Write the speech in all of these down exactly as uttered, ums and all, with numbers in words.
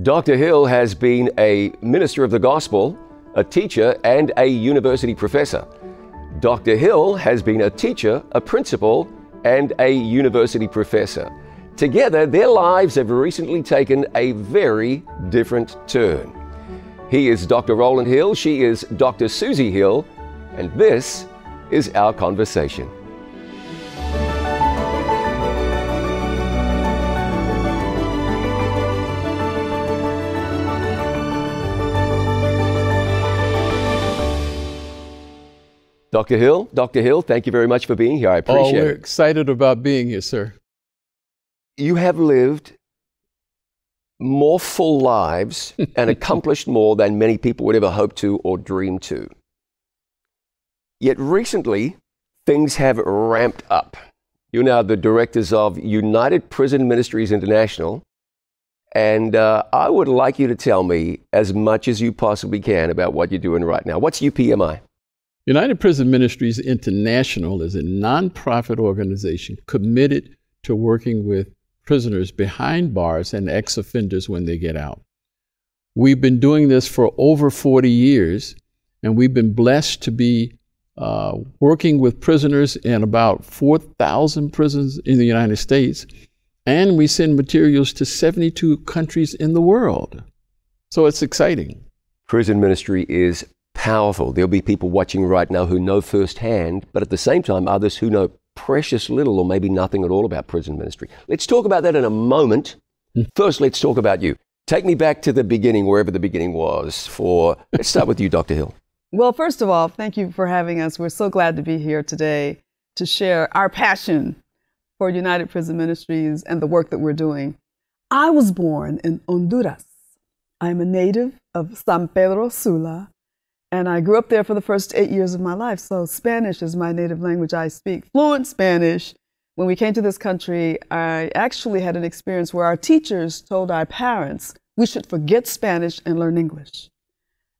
Doctor Hill has been a minister of the gospel, a teacher, and a university professor. Doctor Hill has been a teacher, a principal, and a university professor. Together, their lives have recently taken a very different turn. He is Doctor Roland Hill, she is Doctor Susie Hill, and this is our conversation. Doctor Hill, Doctor Hill, thank you very much for being here. I appreciate it. Oh, we're excited about being here, sir. You have lived more full lives and accomplished more than many people would ever hope to or dream to. Yet recently, things have ramped up. You're now the directors of United Prison Ministries International, and uh, I would like you to tell me as much as you possibly can about what you're doing right now. What's U P M I? United Prison Ministries International is a nonprofit organization committed to working with prisoners behind bars and ex-offenders when they get out. We've been doing this for over forty years, and we've been blessed to be uh, working with prisoners in about four thousand prisons in the United States, and we send materials to seventy-two countries in the world. So it's exciting. Prison ministry is powerful. There'll be people watching right now who know firsthand, but at the same time, others who know precious little or maybe nothing at all about prison ministry. Let's talk about that in a moment. First, let's talk about you. Take me back to the beginning, wherever the beginning was. For Let's start with you, Doctor Hill. Well, first of all, thank you for having us. We're so glad to be here today to share our passion for United Prison Ministries and the work that we're doing. I was born in Honduras. I'm a native of San Pedro Sula, and I grew up there for the first eight years of my life. So Spanish is my native language. I speak fluent Spanish. When we came to this country, I actually had an experience where our teachers told our parents we should forget Spanish and learn English.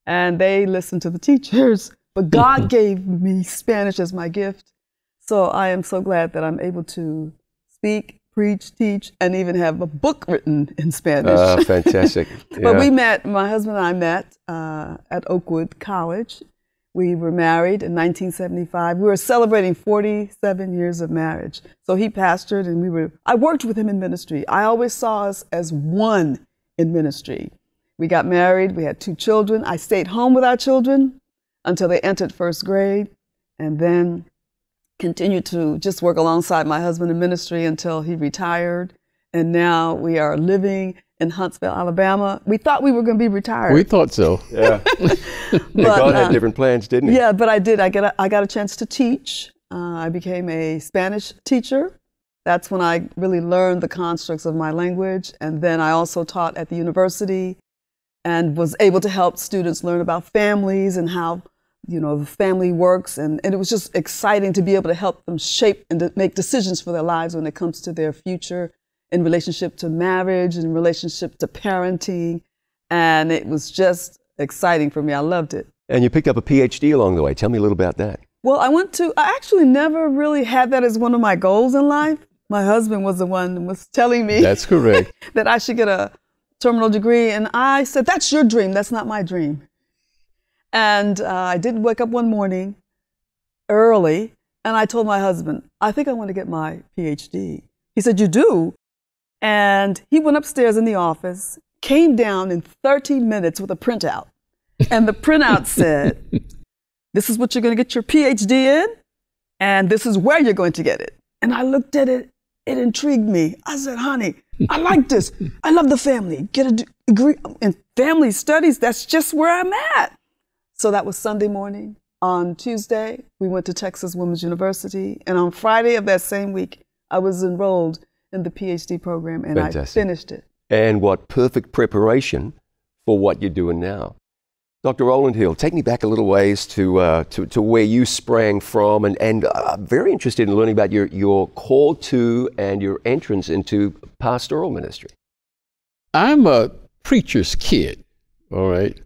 And they listened to the teachers, but God gave me Spanish as my gift. So I am so glad that I'm able to speak, preach, teach, and even have a book written in Spanish. Oh, uh, fantastic. Yeah. But we met, my husband and I met uh, at Oakwood College. We were married in nineteen seventy-five. We were celebrating forty-seven years of marriage. So he pastored and we were, I worked with him in ministry. I always saw us as one in ministry. We got married, we had two children. I stayed home with our children until they entered first grade, and then continued to just work alongside my husband in ministry until he retired. And now we are living in Huntsville, Alabama. We thought we were going to be retired. We thought so. Yeah. but, God uh, had different plans, didn't he? Yeah, but I did. I got a, I got a chance to teach. Uh, I became a Spanish teacher. That's when I really learned the constructs of my language. And then I also taught at the university and was able to help students learn about families and how, you know, the family works, and, and it was just exciting to be able to help them shape and to make decisions for their lives when it comes to their future in relationship to marriage, in relationship to parenting, and it was just exciting for me. I loved it. And you picked up a P H D along the way. Tell me a little about that. Well, I went to, I actually never really had that as one of my goals in life. My husband was the one who was telling me that's correct. that I should get a terminal degree, and I said, that's your dream, that's not my dream. And uh, I did wake up one morning early, and I told my husband, I think I want to get my P H D. He said, you do? And he went upstairs in the office, came down in thirty minutes with a printout. And the printout said, this is what you're going to get your P H D in, and this is where you're going to get it. And I looked at it. It intrigued me. I said, honey, I like this. I love the family. Get a degree in family studies. That's just where I'm at. So that was Sunday morning. On Tuesday, we went to Texas Women's University. And on Friday of that same week, I was enrolled in the P H D program, and fantastic. I finished it. And what perfect preparation for what you're doing now. Doctor Roland Hill, take me back a little ways to, uh, to, to where you sprang from. And, and I'm very interested in learning about your, your call to and your entrance into pastoral ministry. I'm a preacher's kid, all right?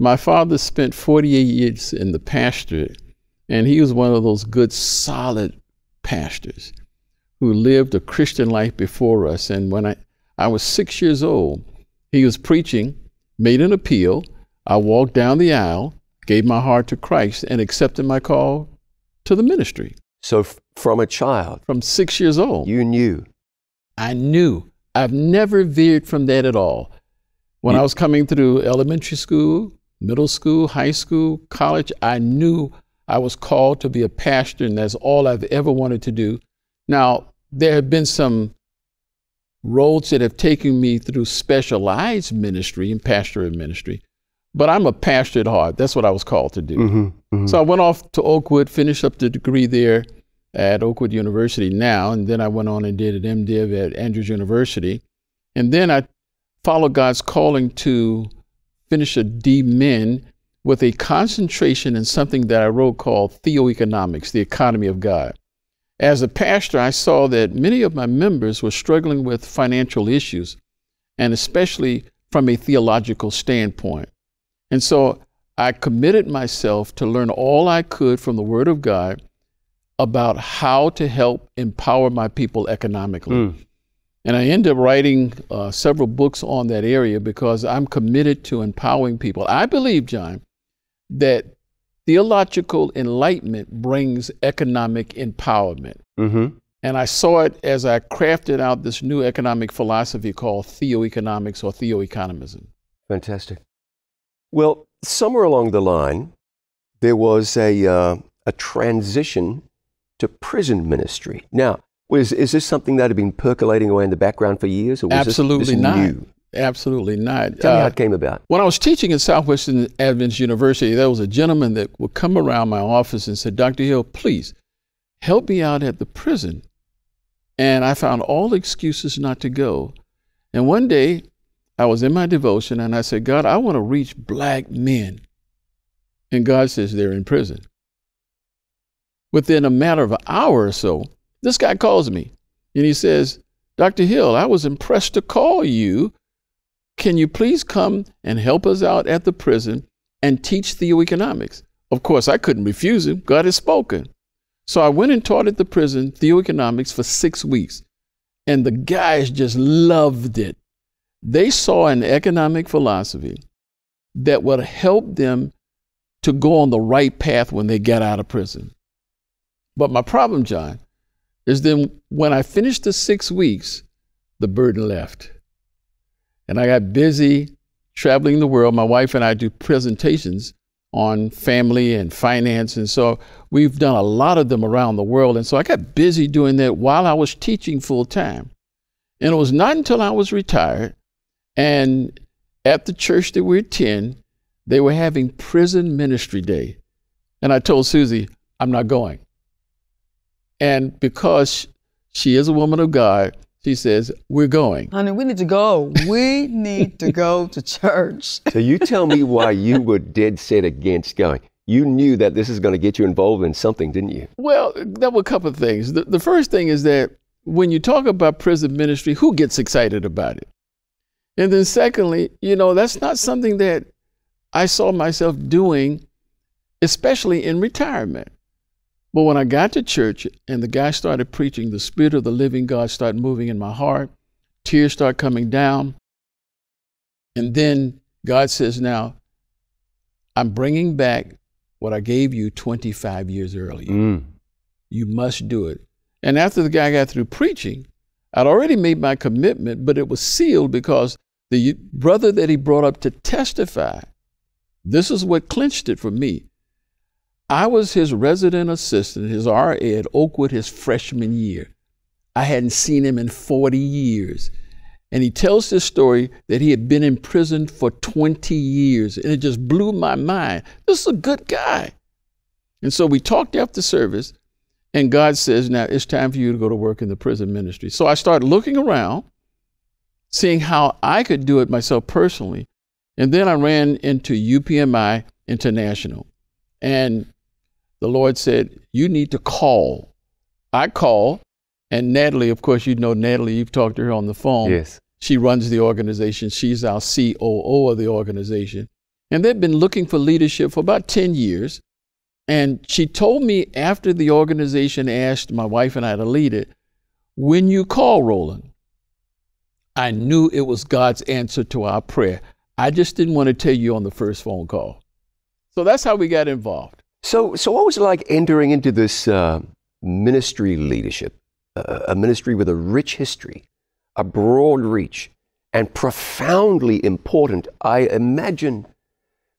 My father spent forty-eight years in the pastorate, and he was one of those good, solid pastors who lived a Christian life before us. And when I, I was six years old, He was preaching, made an appeal. I walked down the aisle, gave my heart to Christ, and accepted my call to the ministry. So f from a child? From six years old. You knew? I knew. I've never veered from that at all. When you, I was coming through elementary school, middle school, high school, college, I knew I was called to be a pastor, and that's all I've ever wanted to do. Now, there have been some roads that have taken me through specialized ministry and pastoral ministry, but I'm a pastor at heart. That's what I was called to do. Mm-hmm, mm-hmm. So I went off to Oakwood, finished up the degree there at Oakwood University now, and then I went on and did an MDiv at Andrews University. And then I followed God's calling to finish a D Min with a concentration in something that I wrote called Theoeconomics, the Economy of God. As a pastor, I saw that many of my members were struggling with financial issues, and especially from a theological standpoint. And so I committed myself to learn all I could from the Word of God about how to help empower my people economically. Mm. And I ended up writing uh, several books on that area because I'm committed to empowering people. I believe, John, that theological enlightenment brings economic empowerment. Mm-hmm. And I saw it as I crafted out this new economic philosophy called Theoeconomics or Theoeconomism. Fantastic. Well, somewhere along the line, there was a, uh, a transition to prison ministry. Now, was, is this something that had been percolating away in the background for years? Or was Absolutely this, this not. New? Absolutely not. Tell uh, me how it came about. When I was teaching at Southwestern Adventist University, there was a gentleman that would come around my office and said, Doctor Hill, please help me out at the prison. And I found all excuses not to go. And one day I was in my devotion and I said, God, I want to reach black men. And God says they're in prison. Within a matter of an hour or so, this guy calls me and he says, Doctor Hill, I was impressed to call you. Can you please come and help us out at the prison and teach theoeconomics? Of course, I couldn't refuse him. God has spoken. So I went and taught at the prison theoeconomics for six weeks, and the guys just loved it. They saw an economic philosophy that would help them to go on the right path when they got out of prison. But my problem, John, is then when I finished the six weeks, the burden left. And I got busy traveling the world. My wife and I do presentations on family and finance. And so we've done a lot of them around the world. And so I got busy doing that while I was teaching full time. And it was not until I was retired and at the church that we attend, they were having prison ministry day. And I told Susie, I'm not going. And because she is a woman of God, she says, we're going. Honey, we need to go. We need to go to church. So you tell me why you were dead set against going. You knew that this is going to get you involved in something, didn't you? Well, there were a couple of things. The, the first thing is that when you talk about prison ministry, who gets excited about it? And then secondly, you know, that's not something that I saw myself doing, especially in retirement. But when I got to church and the guy started preaching, the Spirit of the living God started moving in my heart. Tears start coming down. And then God says, now, I'm bringing back what I gave you twenty-five years earlier. Mm. You must do it. And after the guy got through preaching, I'd already made my commitment, but it was sealed because the brother that he brought up to testify, this is what clinched it for me. I was his resident assistant, his R A at Oakwood his freshman year. I hadn't seen him in forty years. And he tells this story that he had been in prison for twenty years. And it just blew my mind. This is a good guy. And so we talked after service. And God says, now it's time for you to go to work in the prison ministry. So I started looking around, seeing how I could do it myself personally. And then I ran into U P M I International. And the Lord said, you need to call. I call, and Natalie, of course, you know Natalie, you've talked to her on the phone. Yes. She runs the organization. She's our C O O of the organization. And they've been looking for leadership for about ten years. And she told me after the organization asked my wife and I to lead it, when you call Roland, I knew it was God's answer to our prayer. I just didn't want to tell you on the first phone call. So that's how we got involved. So, so what was it like entering into this uh, ministry leadership, uh, a ministry with a rich history, a broad reach, and profoundly important? I imagine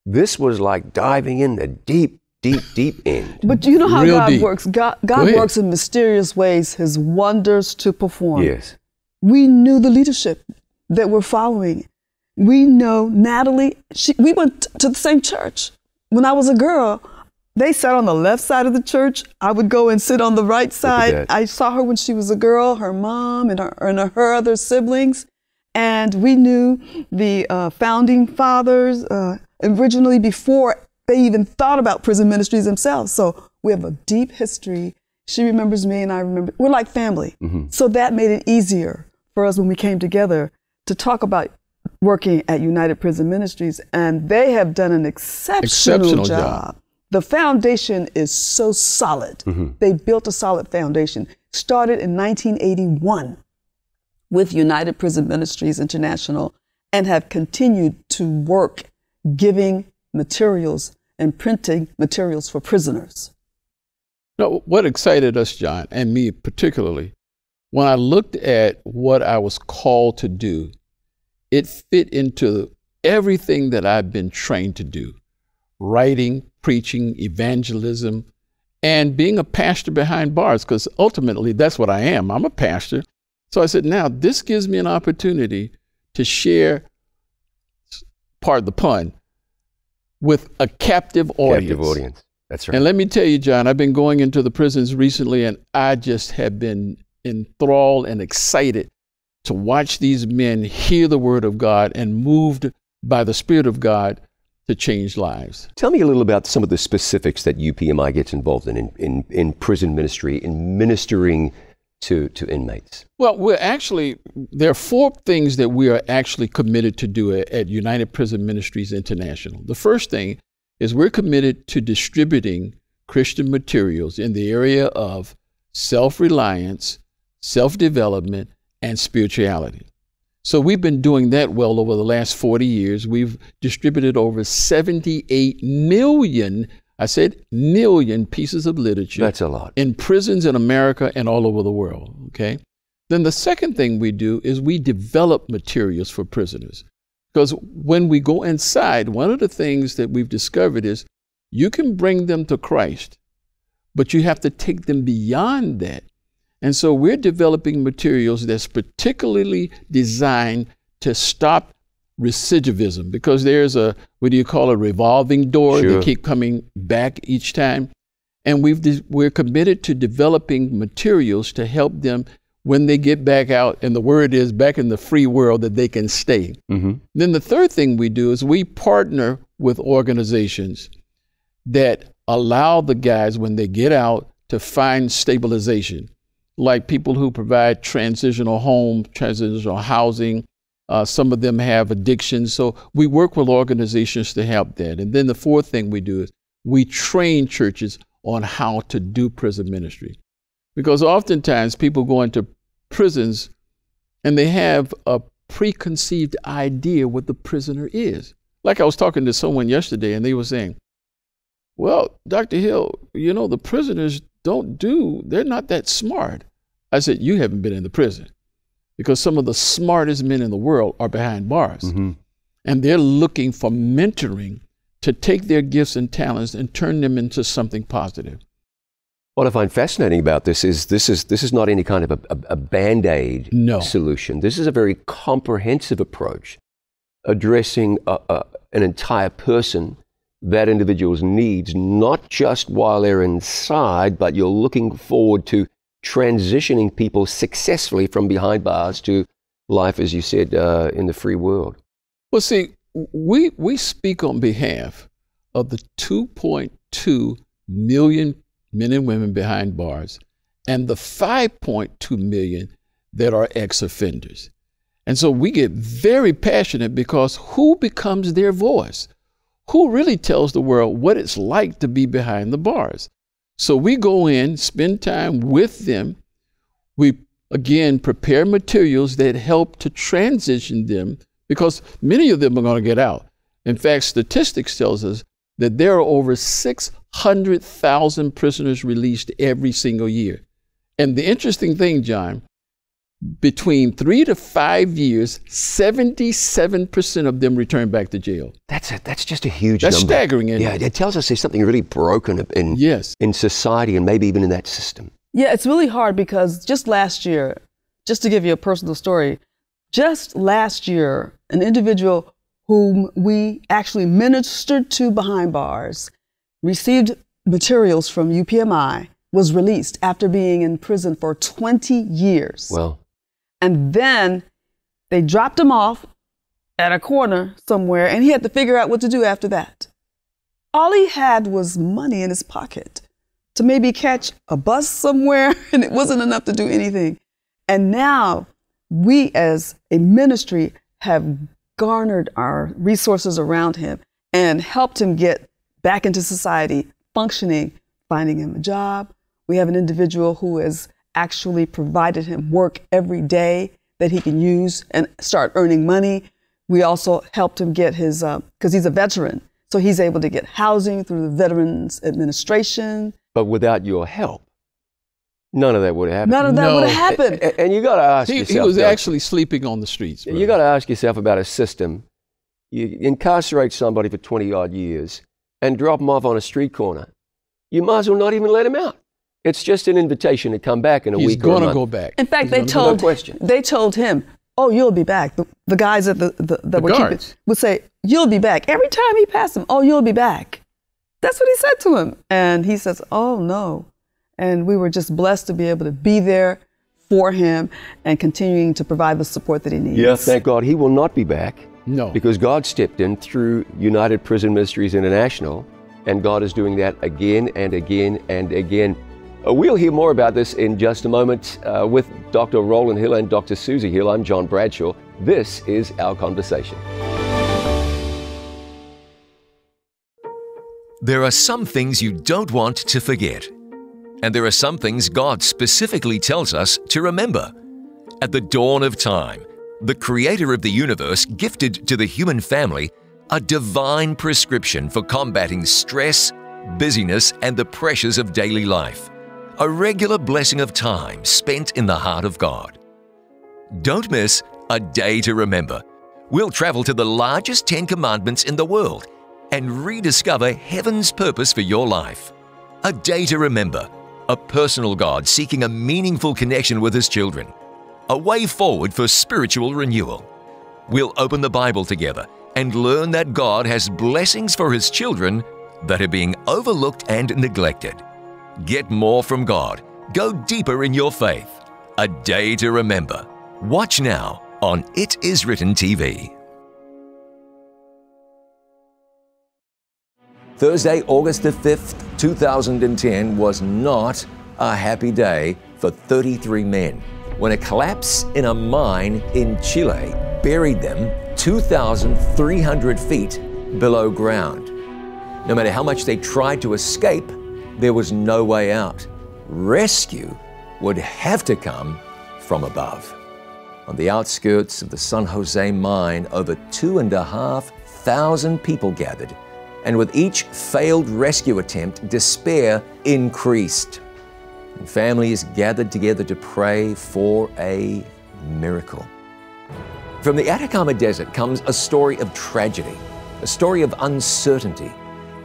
this was like diving in the deep, deep, deep end. But do you know how Real God deep. works? God, God works in mysterious ways, his wonders to perform. Yes. We knew the leadership that we're following. We know Natalie. She, we went to the same church. When I was a girl, they sat on the left side of the church. I would go and sit on the right side. I saw her when she was a girl, her mom and her, and her other siblings. And we knew the uh, founding fathers uh, originally before they even thought about prison ministries themselves. So we have a deep history. She remembers me and I remember. We're like family. Mm-hmm. So that made it easier for us when we came together to talk about working at United Prison Ministries, and they have done an exceptional, exceptional job. job. The foundation is so solid. Mm-hmm. They built a solid foundation. Started in nineteen eighty-one with United Prison Ministries International and have continued to work giving materials and printing materials for prisoners. Now, what excited us, John, and me particularly, when I looked at what I was called to do, it fit into everything that I've been trained to do: writing, preaching, evangelism, and being a pastor behind bars, because ultimately that's what I am. I'm a pastor. So I said, now this gives me an opportunity to share, pardon the pun, with a captive audience. Captive audience. That's right. And let me tell you, John, I've been going into the prisons recently, and I just have been enthralled and excited to watch these men hear the word of God and moved by the Spirit of God to change lives. Tell me a little about some of the specifics that U P M I gets involved in, in, in, in prison ministry, in ministering to, to inmates. Well, we're actually, there are four things that we are actually committed to do at, at United Prison Ministries International. The first thing is we're committed to distributing Christian materials in the area of self-reliance, self-development, and spirituality. So we've been doing that well over the last forty years. We've distributed over seventy-eight million, I said million, pieces of literature. That's a lot. In prisons in America and all over the world, okay? Then the second thing we do is we develop materials for prisoners. Because when we go inside, one of the things that we've discovered is you can bring them to Christ, but you have to take them beyond that. And so we're developing materials that's particularly designed to stop recidivism, because there's a, what do you call, a revolving door. Sure. They keep coming back each time. And we've we're committed to developing materials to help them when they get back out, and the word is back in the free world, that they can stay. Mm-hmm. Then the third thing we do is we partner with organizations that allow the guys when they get out to find stabilization, like people who provide transitional homes, transitional housing. Uh, some of them have addictions. So we work with organizations to help that. And then the fourth thing we do is we train churches on how to do prison ministry. Because oftentimes people go into prisons and they have a preconceived idea what the prisoner is. Like I was talking to someone yesterday and they were saying, well, Doctor Hill, you know, the prisoners don't do, they're not that smart. I said, you haven't been in the prison, because some of the smartest men in the world are behind bars. Mm-hmm. And they're looking for mentoring to take their gifts and talents and turn them into something positive. What I find fascinating about this is this is, this is not any kind of a, a, a Band-Aid no. solution. This is a very comprehensive approach addressing a, a, an entire person, that individual's needs, not just while they're inside, but you're looking forward to transitioning people successfully from behind bars to life, as you said, uh, in the free world. Well, see, we, we speak on behalf of the two point two million men and women behind bars and the five point two million that are ex-offenders. And so we get very passionate, because who becomes their voice? Who really tells the world what it's like to be behind the bars? So we go in, spend time with them. We again, prepare materials that help to transition them, because many of them are going to get out. In fact, statistics tells us that there are over six hundred thousand prisoners released every single year. And the interesting thing, John, between three to five years, seventy-seven percent of them return back to jail. That's a, that's just a huge that's number. That's staggering, isn't it? Yeah, it tells us there's something really broken in, yes. in society and maybe even in that system. Yeah, it's really hard because just last year, just to give you a personal story, just last year, an individual whom we actually ministered to behind bars, received materials from U P M I, was released after being in prison for twenty years. Well. And then they dropped him off at a corner somewhere, and he had to figure out what to do after that. All he had was money in his pocket to maybe catch a bus somewhere, and it wasn't enough to do anything. And now we as a ministry have garnered our resources around him and helped him get back into society, functioning, finding him a job. We have an individual who has actually provided him work every day that he can use and start earning money. We also helped him get his, because uh, he's a veteran, so he's able to get housing through the Veterans Administration. But without your help, none of that would have happened. None of that no. would have happened. And, and you got to ask he, yourself. He was actually sleeping on the streets. Bro. You got to ask yourself about a system. You incarcerate somebody for twenty odd years and drop them off on a street corner. You might as well not even let him out. It's just an invitation to come back in a He's week gonna or a month. He's going to go back. In fact, they told, they told him, oh, you'll be back. The, the guys at the, the, that the were keeping, would say, you'll be back. Every time he passed him, oh, you'll be back. That's what he said to him. And he says, oh, no. And we were just blessed to be able to be there for him and continuing to provide the support that he needs. Yes, thank God. He will not be back. No. Because God stepped in through United Prison Ministries International. And God is doing that again and again and again. Uh, we'll hear more about this in just a moment uh, with Doctor Roland Hill and Doctor Susie Hill. I'm John Bradshaw. This is Our Conversation. There are some things you don't want to forget. And there are some things God specifically tells us to remember. At the dawn of time, the Creator of the universe gifted to the human family a divine prescription for combating stress, busyness, and the pressures of daily life. A regular blessing of time spent in the heart of God. Don't miss A Day to Remember. We'll travel to the largest Ten Commandments in the world and rediscover heaven's purpose for your life. A Day to Remember. A personal God seeking a meaningful connection with His children. A way forward for spiritual renewal. We'll open the Bible together and learn that God has blessings for His children that are being overlooked and neglected. Get more from God. Go deeper in your faith. A Day to Remember. Watch now on It Is Written T V. Thursday, August the fifth, two thousand ten was not a happy day for thirty-three men when a collapse in a mine in Chile buried them two thousand three hundred feet below ground. No matter how much they tried to escape, there was no way out. Rescue would have to come from above. On the outskirts of the San Jose mine, over two and a half thousand people gathered, and with each failed rescue attempt, despair increased. And families gathered together to pray for a miracle. From the Atacama Desert comes a story of tragedy, a story of uncertainty,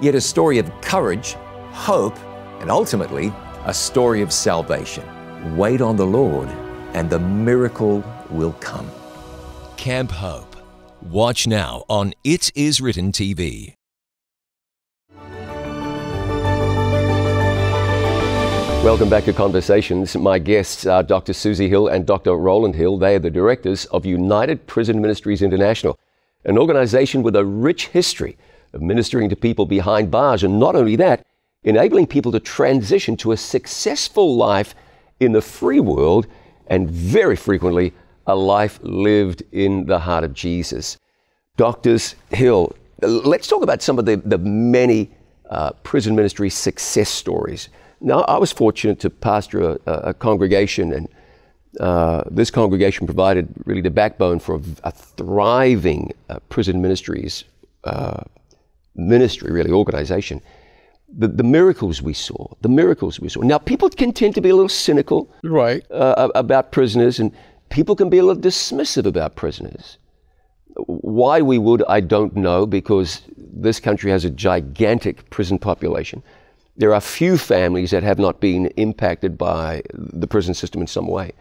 yet a story of courage, hope, and ultimately a story of salvation. Wait on the Lord, and the miracle will come. Camp Hope. Watch now on It Is Written T V. Welcome back to Conversations. My guests are Doctor Susie Hill and Doctor Roland Hill. They are the directors of United Prison Ministries International, an organization with a rich history of ministering to people behind bars, and not only that, enabling people to transition to a successful life in the free world and very frequently a life lived in the heart of Jesus. Doctors Hill, let's talk about some of the, the many uh, prison ministry success stories. Now, I was fortunate to pastor a, a congregation and Uh, this congregation provided really the backbone for a, a thriving uh, prison ministries, uh, ministry really, organization. The, the miracles we saw, the miracles we saw. Now, people can tend to be a little cynical, right, uh, about prisoners, and people can be a little dismissive about prisoners. Why we would, I don't know, because this country has a gigantic prison population. There are few families that have not been impacted by the prison system in some way.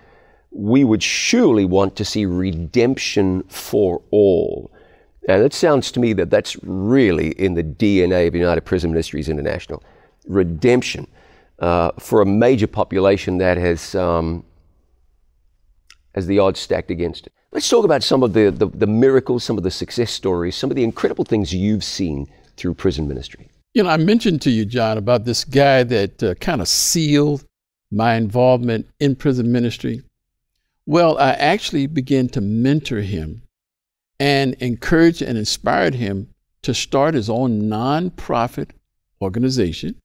We would surely want to see redemption for all. And it sounds to me that that's really in the D N A of United Prison Ministries International. Redemption uh, for a major population that has, um, has the odds stacked against it. Let's talk about some of the, the, the miracles, some of the success stories, some of the incredible things you've seen through prison ministry. You know, I mentioned to you, John, about this guy that uh, kind of sealed my involvement in prison ministry. Well, I actually began to mentor him and encouraged and inspired him to start his own nonprofit organization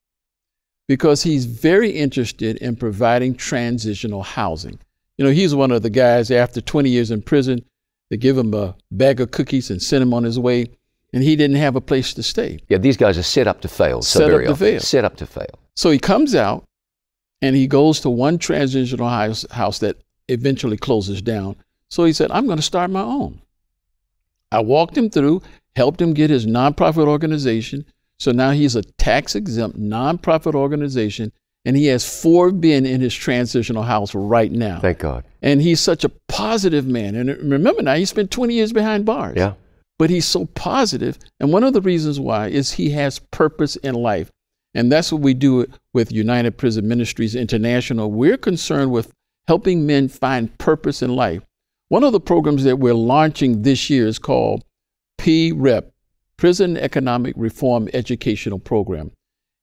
because he's very interested in providing transitional housing. You know, he's one of the guys after twenty years in prison, they give him a bag of cookies and send him on his way, and he didn't have a place to stay. Yeah, these guys are set up to fail. So set very up to often. fail. Set up to fail. So he comes out and he goes to one transitional house, house that eventually closes down. So he said, I'm going to start my own. I walked him through, helped him get his nonprofit organization. So now he's a tax-exempt nonprofit organization, and he has four men in his transitional house right now. Thank God. And he's such a positive man. And remember now, he spent twenty years behind bars. Yeah. But he's so positive. And one of the reasons why is he has purpose in life. And that's what we do with United Prison Ministries International. We're concerned with helping men find purpose in life. One of the programs that we're launching this year is called P R E P, Prison Economic Reform Educational Program.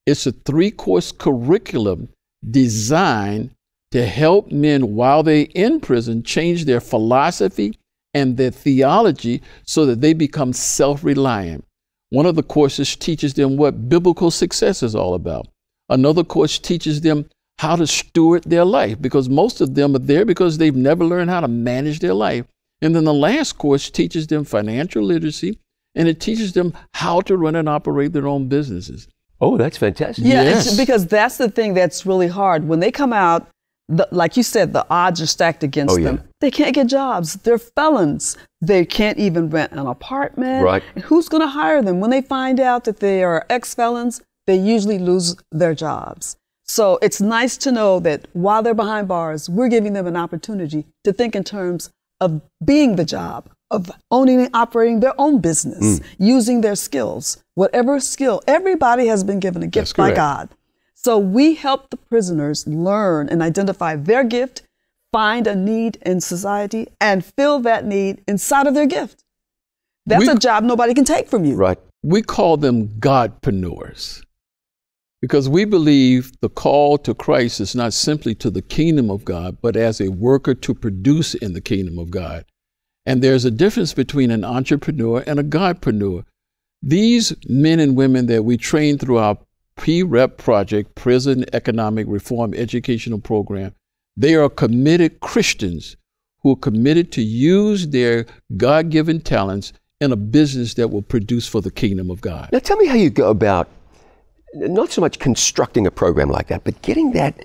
It's a three-course curriculum designed to help men while they're in prison change their philosophy and their theology so that they become self-reliant. One of the courses teaches them what biblical success is all about. Another course teaches them how to steward their life, because most of them are there because they've never learned how to manage their life. And then the last course teaches them financial literacy, and it teaches them how to run and operate their own businesses. Oh, that's fantastic. Yeah, yes. It's because that's the thing that's really hard. When they come out, the, like you said, the odds are stacked against oh, yeah. them. They can't get jobs. They're felons. They can't even rent an apartment. Right. And who's going to hire them? When they find out that they are ex-felons, they usually lose their jobs. So it's nice to know that while they're behind bars, we're giving them an opportunity to think in terms of being the job, of owning and operating their own business, mm. using their skills, whatever skill. Everybody has been given a gift by God. So we help the prisoners learn and identify their gift, find a need in society, and fill that need inside of their gift. That's we, a job nobody can take from you. Right. We call them Godpreneurs because we believe the call to Christ is not simply to the kingdom of God, but as a worker to produce in the kingdom of God. And there's a difference between an entrepreneur and a Godpreneur. These men and women that we train through our P R E P project, Prison Economic Reform Educational Program, they are committed Christians who are committed to use their God-given talents in a business that will produce for the kingdom of God. Now tell me how you go about not so much constructing a program like that, but getting that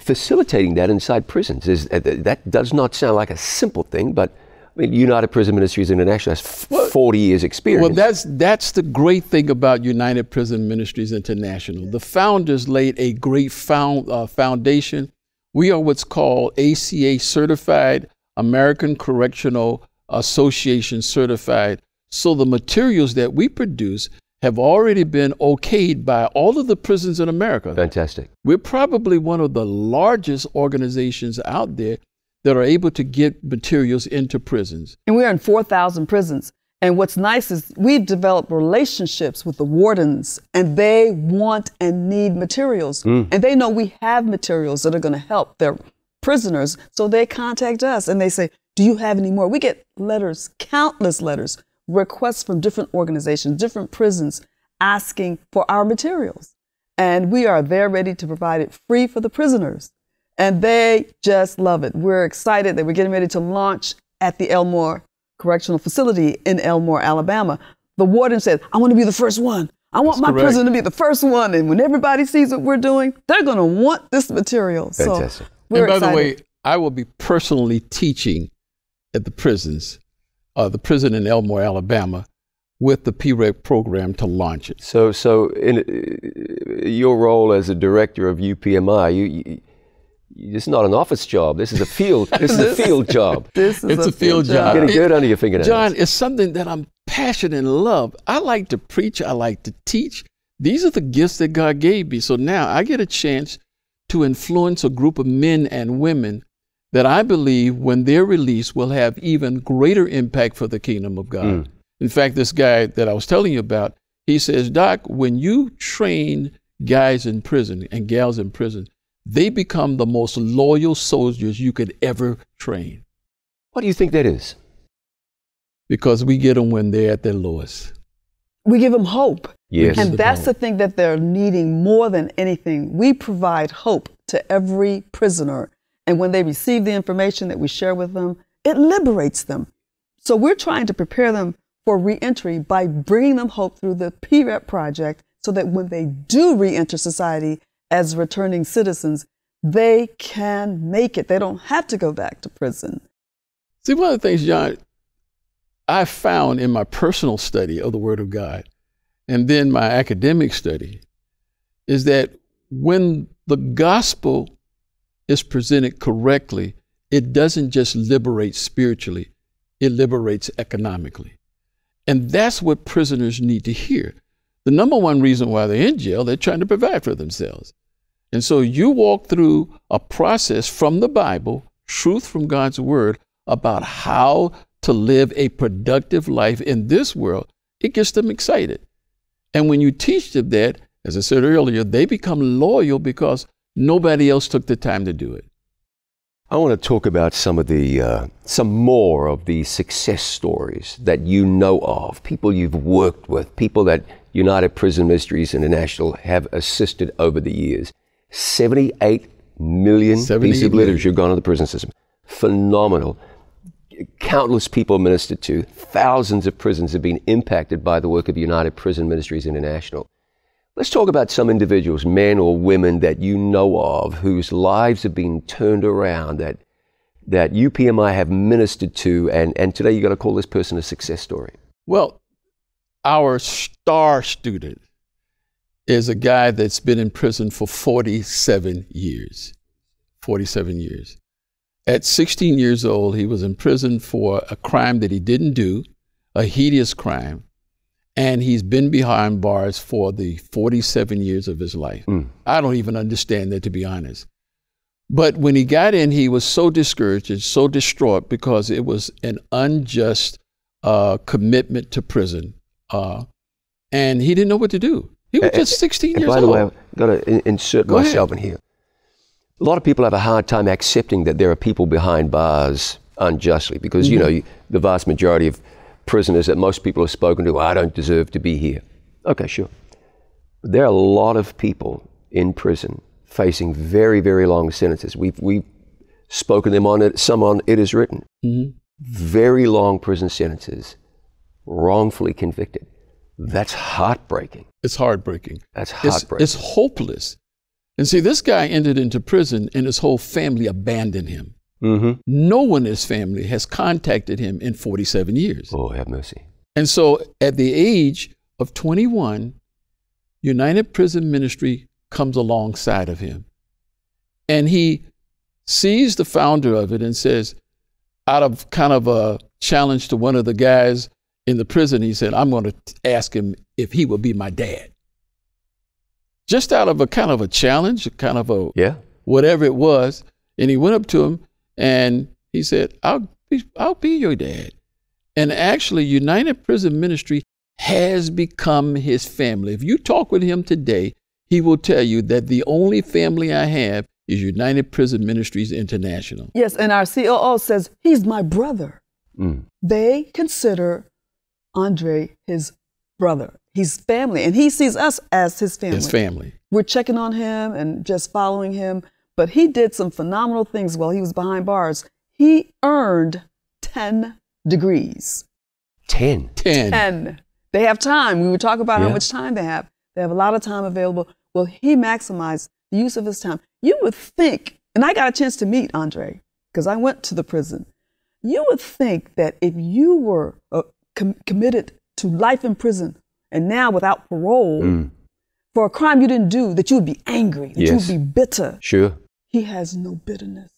facilitating that inside prisons. Is uh, that does not sound like a simple thing, but I mean, United Prison Ministries International has well, forty years experience. Well, that's that's the great thing about United Prison Ministries International. The founders laid a great found, uh, foundation. We are what's called A C A certified, American Correctional Association certified. So the materials that we produce have already been okayed by all of the prisons in America. Fantastic. We're probably one of the largest organizations out there that are able to get materials into prisons. And we're in four thousand prisons. And what's nice is we've developed relationships with the wardens, and they want and need materials. Mm. And they know we have materials that are going to help their prisoners. So they contact us and they say, do you have any more? We get letters, countless letters, requests from different organizations, different prisons, asking for our materials. And we are there ready to provide it free for the prisoners. and they just love it. We're excited that we're getting ready to launch at the Elmore Correctional Facility in Elmore, Alabama. The warden said, I want to be the first one. I want That's my correct. prison to be the first one. And when everybody sees what we're doing, they're going to want this material. Fantastic. So we're and by excited. the way, I will be personally teaching at the prisons, uh, the prison in Elmore, Alabama, with the P-REP program to launch it. So, so in uh, your role as a director of U P M I, you, you, you, it's not an office job. This is a field. This is a field job. This is it's a, a field, field job. You're getting dirt under your fingernails. John, it's something that I'm passionate and love. I like to preach. I like to teach. These are the gifts that God gave me. So now I get a chance to influence a group of men and women that I believe, when they're released, will have even greater impact for the kingdom of God. Mm. In fact, this guy that I was telling you about, he says, Doc, when you train guys in prison and gals in prison, they become the most loyal soldiers you could ever train. What do you think that is? Because we get them when they're at their lowest. We give them hope. Yes. And that's the thing that they're needing more than anything. We provide hope to every prisoner. And when they receive the information that we share with them, it liberates them. So we're trying to prepare them for reentry by bringing them hope through the P-REP project, so that when they do reenter society as returning citizens, they can make it. They don't have to go back to prison. See, one of the things, John, I found in my personal study of the Word of God and then my academic study is that when the gospel is presented correctly, it doesn't just liberate spiritually, it liberates economically. And that's what prisoners need to hear. The number one reason why they're in jail, they're trying to provide for themselves. And so you walk through a process from the Bible, truth from God's word, about how to live a productive life in this world. It gets them excited. And when you teach them that, as I said earlier, they become loyal because nobody else took the time to do it. I want to talk about some of the, uh, some more of the success stories that you know of, people you've worked with, people that United Prison Ministries International have assisted over the years. seventy-eight million pieces of literature gone to the prison system. Phenomenal. Countless people ministered to. Thousands of prisons have been impacted by the work of United Prison Ministries International. Let's talk about some individuals, men or women that you know of, whose lives have been turned around, that, that U P M I have ministered to, and, and today you're going to call this person a success story. Well, our star student is a guy that's been in prison for forty-seven years, forty-seven years. At sixteen years old, he was in prison for a crime that he didn't do, a hideous crime. And he's been behind bars for the forty-seven years of his life. Mm. I don't even understand that, to be honest. But when he got in, he was so discouraged and so distraught because it was an unjust uh, commitment to prison. Uh, and he didn't know what to do. He was uh, just sixteen years old. By the way, I've got to insert Go myself ahead. in here. A lot of people have a hard time accepting that there are people behind bars unjustly because, mm-hmm. you know, you, the vast majority of prisoners that most people have spoken to, I don't deserve to be here. Okay, sure. There are a lot of people in prison facing very, very long sentences. We've, we've spoken them on it, some on It Is Written. Mm-hmm. Very long prison sentences, wrongfully convicted. That's heartbreaking. It's heartbreaking. That's heartbreaking. It's, it's hopeless. And see, this guy entered into prison and his whole family abandoned him. Mm-hmm. No one in his family has contacted him in forty-seven years. Oh, have mercy. And so at the age of twenty-one, United Prison Ministry comes alongside of him. And he sees the founder of it and says, out of kind of a challenge to one of the guys in the prison, he said, I'm going to ask him if he will be my dad. Just out of a kind of a challenge, kind of a yeah. whatever it was. And he went up to him. And he said, I'll be, I'll be your dad. And actually, United Prison Ministry has become his family. If you talk with him today, he will tell you that the only family I have is United Prison Ministries International. Yes, and our C O O says, he's my brother. Mm. They consider Andre his brother. He's family, and he sees us as his family. His family. We're checking on him and just following him. but he did some phenomenal things while he was behind bars. He earned ten degrees. Ten? Ten. Ten. They have time. We would talk about yeah. how much time they have. They have a lot of time available. Well, he maximized the use of his time. You would think, and I got a chance to meet Andre because I went to the prison. You would think that if you were uh, com committed to life in prison and now without parole mm. for a crime you didn't do, that you would be angry, that yes. you would be bitter. Sure. He has no bitterness.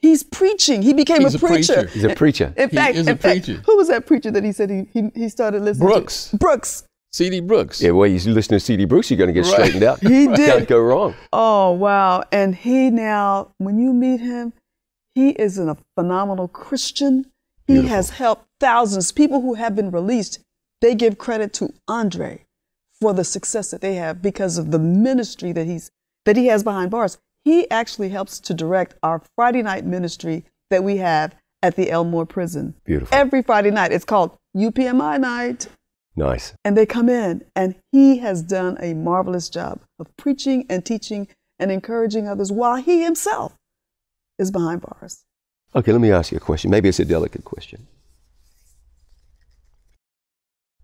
He's preaching. He became He's a, preacher. a preacher. He's a preacher. In fact, he is a in preacher. Fact, who was that preacher that he said he, he, he started listening Brooks. to? Brooks. Brooks. C D. Brooks. Yeah, well, you listen to C D. Brooks, you're going to get right. straightened out. He did. You can't go wrong. Oh, wow. And he now, when you meet him, he is a phenomenal Christian. He Beautiful. has helped thousands. People who have been released, they give credit to Andre for the success that they have because of the ministry that, he's, that he has behind bars. He actually helps to direct our Friday night ministry that we have at the Elmore Prison. Beautiful. Every Friday night. It's called U P M I night. Nice. And they come in, and he has done a marvelous job of preaching and teaching and encouraging others while he himself is behind bars. Okay, let me ask you a question. Maybe it's a delicate question.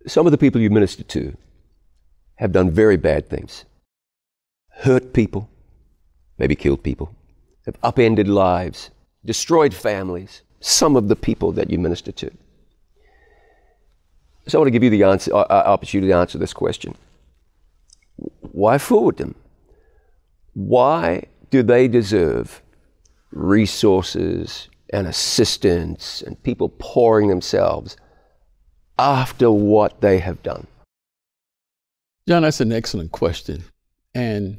Some of the people you minister to have done very bad things. Hurt people, maybe killed people, have upended lives, destroyed families, some of the people that you minister to. So I want to give you the answer, uh, opportunity to answer this question. Why forward them? Why do they deserve resources and assistance and people pouring themselves after what they have done? John, that's an excellent question. And,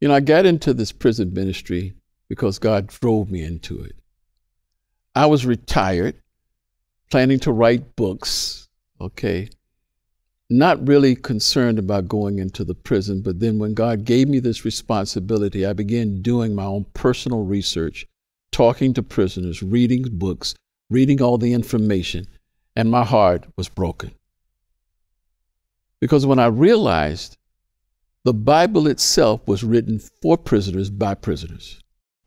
you know, I got into this prison ministry because God drove me into it. I was retired, planning to write books. Okay, not really concerned about going into the prison, but then when God gave me this responsibility, I began doing my own personal research, talking to prisoners, reading books, reading all the information, and my heart was broken. Because when I realized the Bible itself was written for prisoners by prisoners.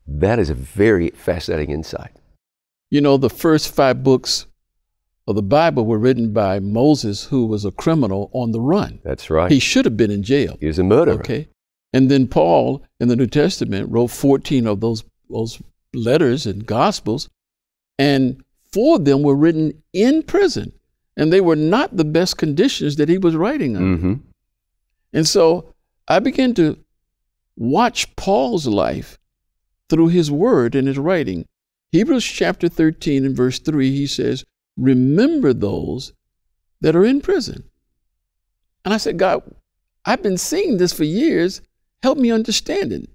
That is a very fascinating insight. You know, the first five books of the Bible were written by Moses, who was a criminal on the run. That's right. He should have been in jail. He was a murderer. Okay. And then Paul in the New Testament wrote fourteen of those, those letters and gospels, and four of them were written in prison, and they were not the best conditions that he was writing under. Mm-hmm. And so I began to watch Paul's life through his word and his writing. Hebrews chapter thirteen and verse three, he says, "Remember those that are in prison." And I said, God, I've been seeing this for years. Help me understand it.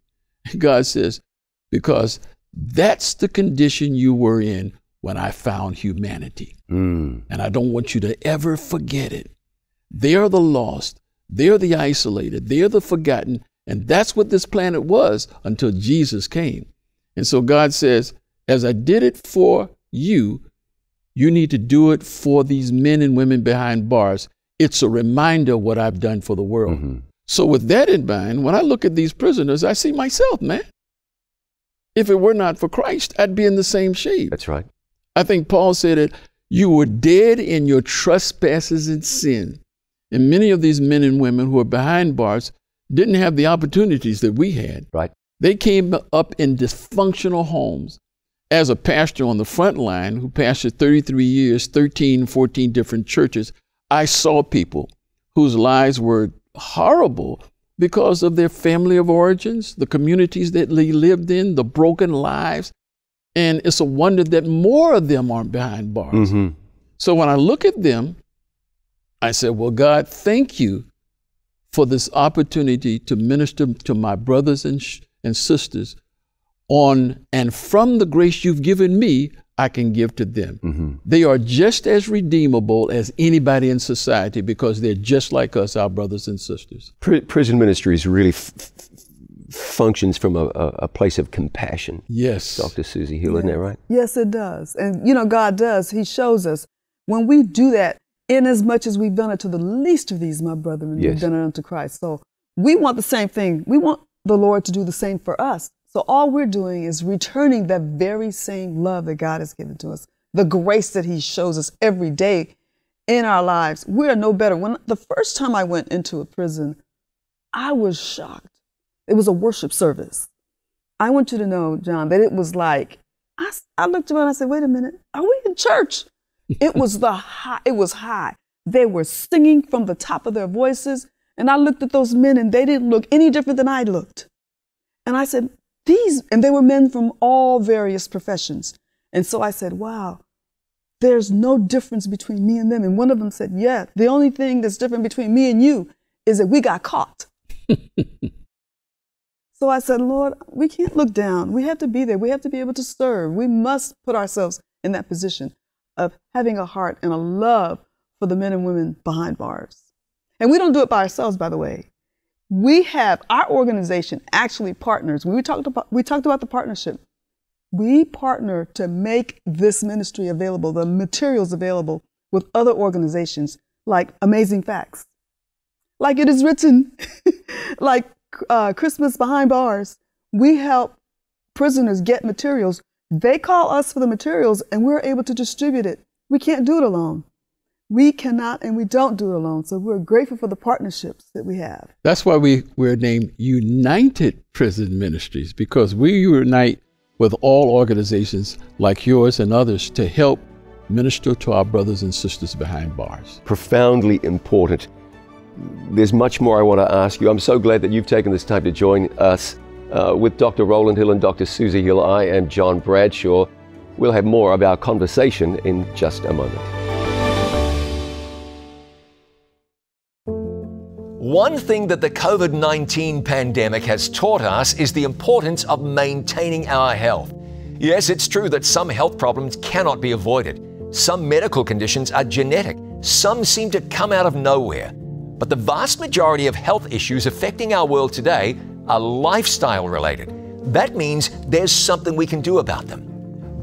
And God says, because that's the condition you were in when I found humanity. Mm. And I don't want you to ever forget it. They are the lost. They are the isolated. They are the forgotten. And that's what this planet was until Jesus came. And so God says, as I did it for you, you need to do it for these men and women behind bars. It's a reminder of what I've done for the world. Mm-hmm. So with that in mind, when I look at these prisoners, I see myself, man. If it were not for Christ, I'd be in the same shape. That's right. I think Paul said it, you were dead in your trespasses and sin. And many of these men and women who are behind bars didn't have the opportunities that we had. Right. They came up in dysfunctional homes. As a pastor on the front line who pastored thirty-three years, thirteen, fourteen different churches, I saw people whose lives were horrible because of their family of origins, the communities that they lived in, the broken lives. And it's a wonder that more of them aren't behind bars. Mm-hmm. So when I look at them, I said, well, God, thank you for this opportunity to minister to my brothers and, sh and sisters. On and from the grace you've given me, I can give to them. Mm-hmm. They are just as redeemable as anybody in society because they're just like us, our brothers and sisters. Pr prison ministries really f f functions from a, a place of compassion. Yes. Doctor Susie Hill, yeah. Isn't that right? Yes, it does. And you know, God does. He shows us. When we do that, in as much as we've done it to the least of these, my brethren, yes. We've done it unto Christ. So we want the same thing. We want the Lord to do the same for us. So all we're doing is returning that very same love that God has given to us, the grace that he shows us every day in our lives. We are no better. When the first time I went into a prison, I was shocked. It was a worship service. I want you to know, John, that it was like, I, I looked around and I said, wait a minute, are we in church? It was the high, it was high. They were singing from the top of their voices. And I looked at those men and they didn't look any different than I looked. And I said, these, and they were men from all various professions. And so I said, wow, there's no difference between me and them. And one of them said, yeah, the only thing that's different between me and you is that we got caught. So I said, Lord, we can't look down. We have to be there. We have to be able to serve. We must put ourselves in that position of having a heart and a love for the men and women behind bars. And we don't do it by ourselves, by the way. We have, our organization actually partners. When we talked about, we talked about the partnership. We partner to make this ministry available, the materials available with other organizations like Amazing Facts, like It Is Written, like uh, Christmas Behind Bars. We help prisoners get materials. They call us for the materials and we're able to distribute it. We can't do it alone. We cannot and we don't do it alone. So we're grateful for the partnerships that we have. That's why we, we're named United Prison Ministries, because we unite with all organizations like yours and others to help minister to our brothers and sisters behind bars. Profoundly important. There's much more I want to ask you. I'm so glad that you've taken this time to join us. Uh, with Doctor Roland Hill and Doctor Susie Hill, I am John Bradshaw. We'll have more of our conversation in just a moment. One thing that the COVID nineteen pandemic has taught us is the importance of maintaining our health. Yes, it's true that some health problems cannot be avoided. Some medical conditions are genetic. Some seem to come out of nowhere. But the vast majority of health issues affecting our world today are lifestyle related. That means there's something we can do about them.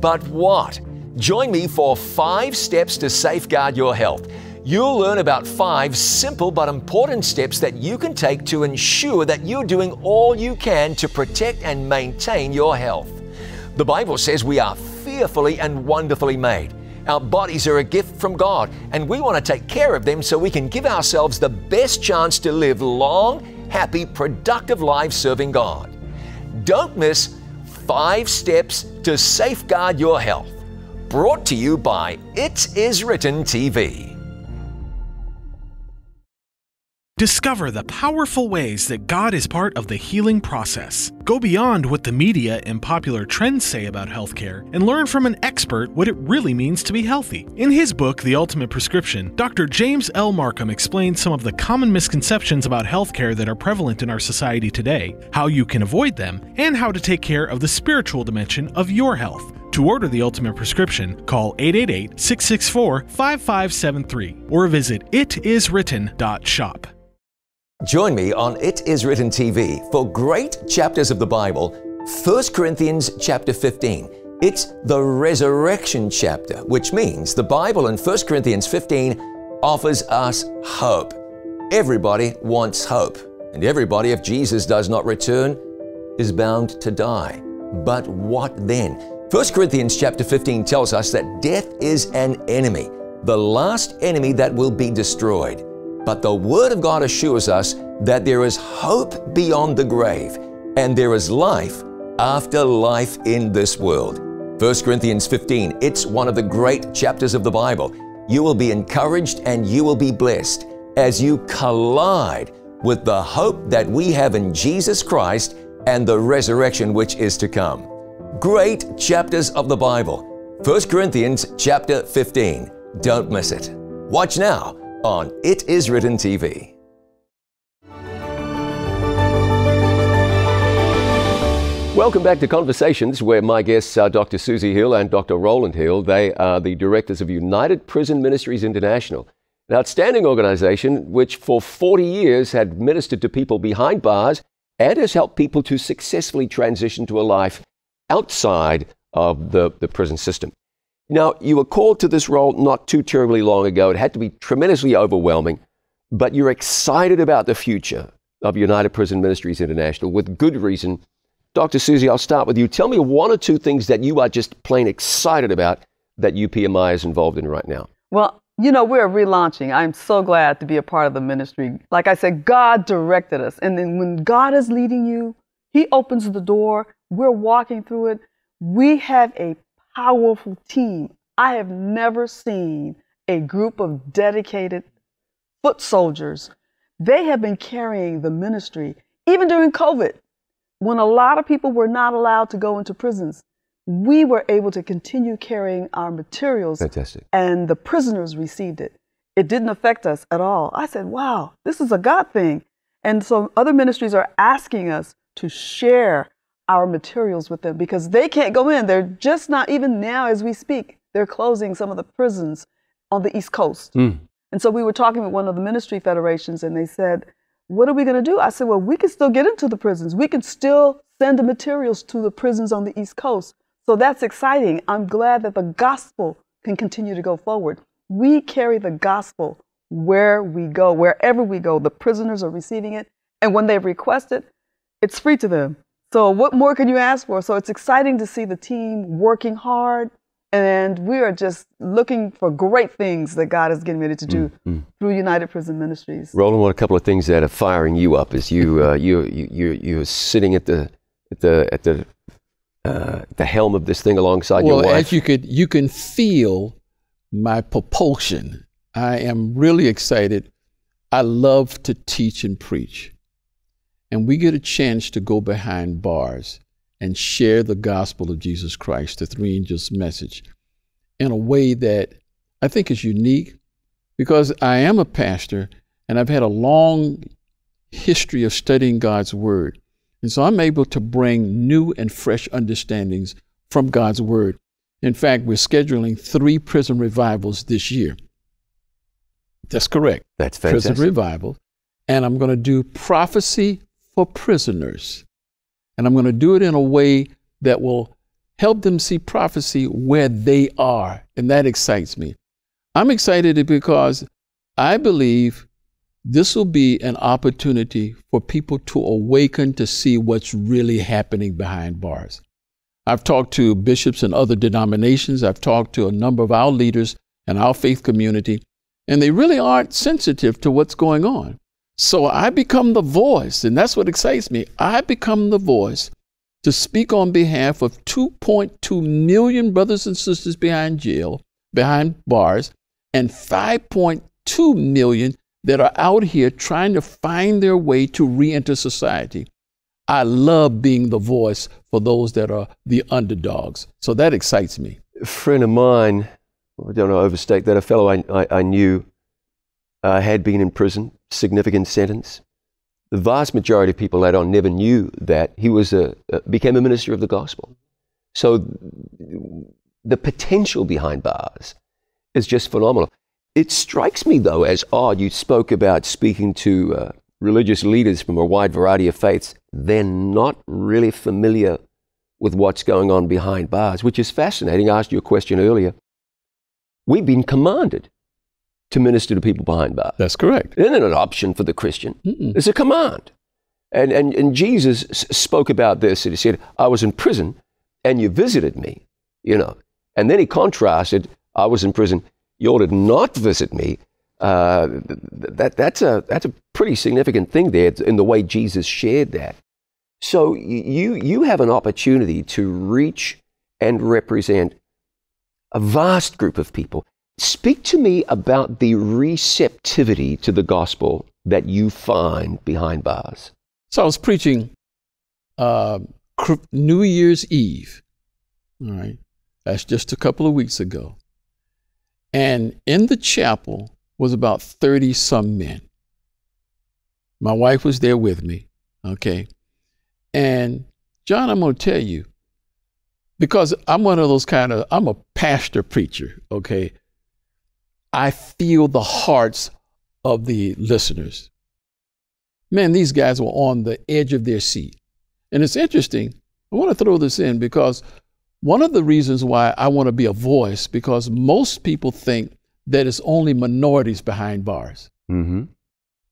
But what? Join me for five steps to safeguard your health. You'll learn about five simple but important steps that you can take to ensure that you're doing all you can to protect and maintain your health. The Bible says we are fearfully and wonderfully made. Our bodies are a gift from God, and we want to take care of them so we can give ourselves the best chance to live long, happy, productive lives serving God. Don't miss Five Steps to Safeguard Your Health, brought to you by It Is Written T V. Discover the powerful ways that God is part of the healing process. Go beyond what the media and popular trends say about healthcare and learn from an expert what it really means to be healthy. In his book, The Ultimate Prescription, Doctor James L. Markham explains some of the common misconceptions about healthcare that are prevalent in our society today, how you can avoid them, and how to take care of the spiritual dimension of your health. To order The Ultimate Prescription, call eight eight eight, six six four, five five seven three or visit it is written dot shop. Join me on It Is Written T V for great chapters of the Bible. First Corinthians chapter fifteen. It's the resurrection chapter, which means the Bible in First Corinthians fifteen offers us hope. Everybody wants hope, and everybody, if Jesus does not return, is bound to die. But what then? First Corinthians chapter fifteen tells us that death is an enemy, the last enemy that will be destroyed. But the Word of God assures us that there is hope beyond the grave and there is life after life in this world. First Corinthians fifteen, it's one of the great chapters of the Bible. You will be encouraged and you will be blessed as you collide with the hope that we have in Jesus Christ and the resurrection which is to come. Great chapters of the Bible. First Corinthians chapter fifteen. Don't miss it. Watch now on It Is Written T V. Welcome back to Conversations, where my guests are Doctor Susie Hill and Doctor Roland Hill. They are the directors of United Prison Ministries International, an outstanding organization which for forty years had ministered to people behind bars and has helped people to successfully transition to a life outside of the, the prison system. Now, you were called to this role not too terribly long ago. It had to be tremendously overwhelming, but you're excited about the future of United Prison Ministries International with good reason. Doctor Susie, I'll start with you. Tell me one or two things that you are just plain excited about that U P M I is involved in right now. Well, you know, we're relaunching. I'm so glad to be a part of the ministry. Like I said, God directed us. And then when God is leading you, He opens the door. We're walking through it. We have a powerful team. I have never seen a group of dedicated foot soldiers. They have been carrying the ministry, even during COVID, when a lot of people were not allowed to go into prisons. We were able to continue carrying our materials. Fantastic. And the prisoners received it. It didn't affect us at all. I said, wow, this is a God thing. And so other ministries are asking us to share our materials with them because they can't go in. They're just not, even now as we speak, they're closing some of the prisons on the East Coast. Mm. And so we were talking with one of the ministry federations and they said, what are we going to do? I said, well, we can still get into the prisons. We can still send the materials to the prisons on the East Coast. So that's exciting. I'm glad that the gospel can continue to go forward. We carry the gospel where we go, wherever we go. The prisoners are receiving it. And when they request it, it's free to them. So what more can you ask for? So it's exciting to see the team working hard. And we are just looking for great things that God is getting ready to do mm-hmm. through United Prison Ministries. Roland, what a couple of things that are firing you up is you, uh, you, you, you, you're sitting at the, at the, at the, Uh, the helm of this thing alongside well, your wife. Well, as you could, you can feel my propulsion. I am really excited. I love to teach and preach. And we get a chance to go behind bars and share the gospel of Jesus Christ, the three angels' message, in a way that I think is unique because I am a pastor and I've had a long history of studying God's word. And so I'm able to bring new and fresh understandings from God's Word. In fact, we're scheduling three prison revivals this year. That's correct. That's fantastic. Prison revival. And I'm going to do prophecy for prisoners. And I'm going to do it in a way that will help them see prophecy where they are. And that excites me. I'm excited because I believe this will be an opportunity for people to awaken to see what's really happening behind bars. I've talked to bishops and other denominations. I've talked to a number of our leaders and our faith community, and they really aren't sensitive to what's going on. So I become the voice, and that's what excites me. I become the voice to speak on behalf of two point two million brothers and sisters behind jail, behind bars, and five point two million that are out here trying to find their way to re-enter society. I love being the voice for those that are the underdogs. So that excites me. A friend of mine, I don't know, overstate that, a fellow I, I, I knew uh, had been in prison, significant sentence. The vast majority of people that I never knew that he was a, uh, became a minister of the gospel. So the potential behind bars is just phenomenal. It strikes me, though, as odd. You spoke about speaking to uh, religious leaders from a wide variety of faiths. They're not really familiar with what's going on behind bars, which is fascinating. I asked you a question earlier. We've been commanded to minister to people behind bars. That's correct. It isn't an option for the Christian. Mm-mm. It's a command. And, and, and Jesus spoke about this. And He said, I was in prison and you visited me, you know. And then He contrasted, I was in prison. You ought to not visit me. Uh, that, that's, a, that's a pretty significant thing there in the way Jesus shared that. So you, you have an opportunity to reach and represent a vast group of people. Speak to me about the receptivity to the gospel that you find behind bars. So I was preaching uh, New Year's Eve. All right. That's just a couple of weeks ago. And in the chapel was about thirty some men. My wife was there with me, okay? And John, I'm gonna tell you, because I'm one of those kind of, I'm a pastor preacher, okay? I feel the hearts of the listeners. Man, these guys were on the edge of their seat. And it's interesting, I wanna throw this in because one of the reasons why I want to be a voice, because most people think that it's only minorities behind bars. Mm-hmm.